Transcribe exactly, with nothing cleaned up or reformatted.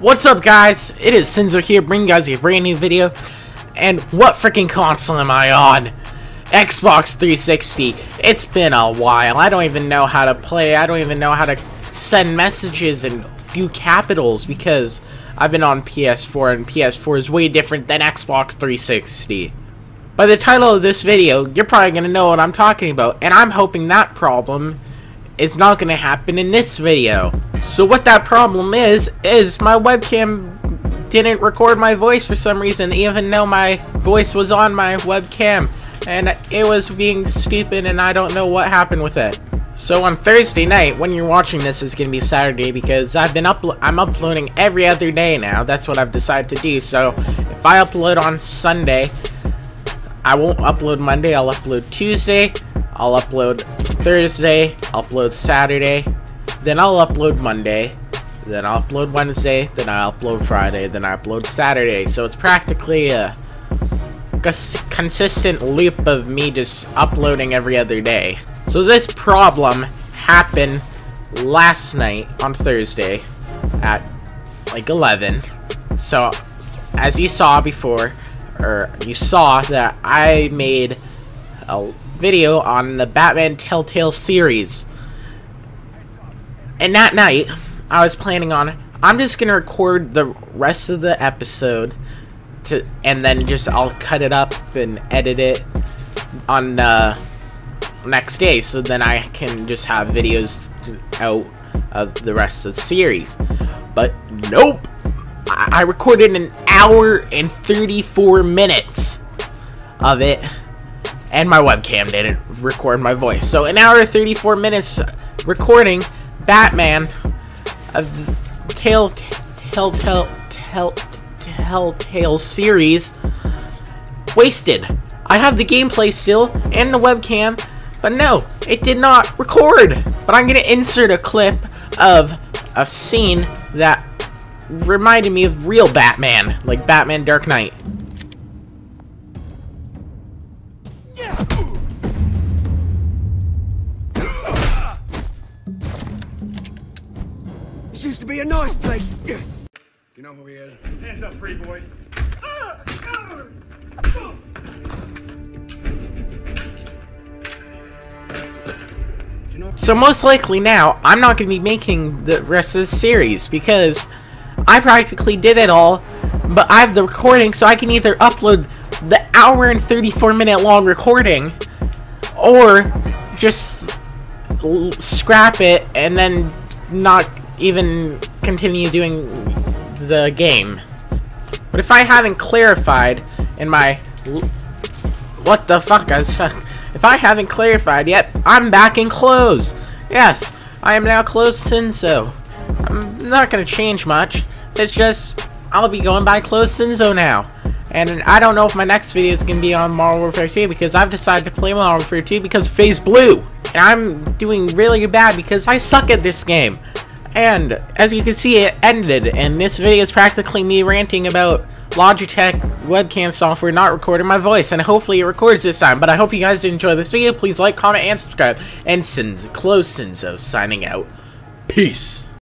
What's up, guys? It is Synzo here, bringing you guys a brand new video. And what freaking console am I on? Xbox three sixty. It's been a while. I don't even know how to play. I don't even know how to send messages in few capitals because I've been on P S four, and P S four is way different than Xbox three sixty. By the title of this video, you're probably going to know what I'm talking about, and I'm hoping that problem is not going to happen in this video. So what that problem is, is my webcam didn't record my voice for some reason, even though my voice was on my webcam, and it was being stupid, and I don't know what happened with it. So on Thursday night, when you're watching this, it's gonna be Saturday because I've been uplo- I'm uploading every other day now. That's what I've decided to do. So if I upload on Sunday, I won't upload Monday. I'll upload Tuesday. I'll upload Thursday. Upload Saturday. Then I'll upload Monday. Then I'll upload Wednesday. Then I'll upload Friday. Then I upload Saturday. So it's practically a consistent loop of me just uploading every other day. So this problem happened last night on Thursday at like eleven. So as you saw before, or you saw that I made a video on the Batman Telltale series. And that night, I was planning on, I'm just gonna record the rest of the episode to, and then just I'll cut it up and edit it on the uh, next day, so then I can just have videos out of the rest of the series. But nope, I recorded an hour and thirty-four minutes of it, and my webcam didn't record my voice. So an hour and thirty-four minutes recording Batman of the tell tell tell tell Telltale series wasted. I have the gameplay still and the webcam. But no, it did not record. But I'm going to insert a clip of a scene that reminded me of real Batman, like Batman Dark Knight. This used to be a nice place. Do you know who he is? Hands up, free boy. Ah, cover. Oh. So most likely now, I'm not going to be making the rest of the series because I practically did it all, but I have the recording, so I can either upload the hour and thirty-four minute long recording or just l scrap it and then not even continue doing the game. But if I haven't clarified in my... What the fuck, I was stuck. If I haven't clarified yet, I'm back in clothes. Yes, I am now clothes Synzo. I'm not gonna change much. It's just I'll be going by clothes Synzo now. And I don't know if my next video is gonna be on Modern Warfare two because I've decided to play Modern Warfare two because of Phase Blue. And I'm doing really bad because I suck at this game. And as you can see, it ended. And this video is practically me ranting about Logitech webcam software not recording my voice, and hopefully it records this time. But I hope you guys enjoy this video. Please like, comment, and subscribe. And Synzo, close Synzo, signing out. Peace.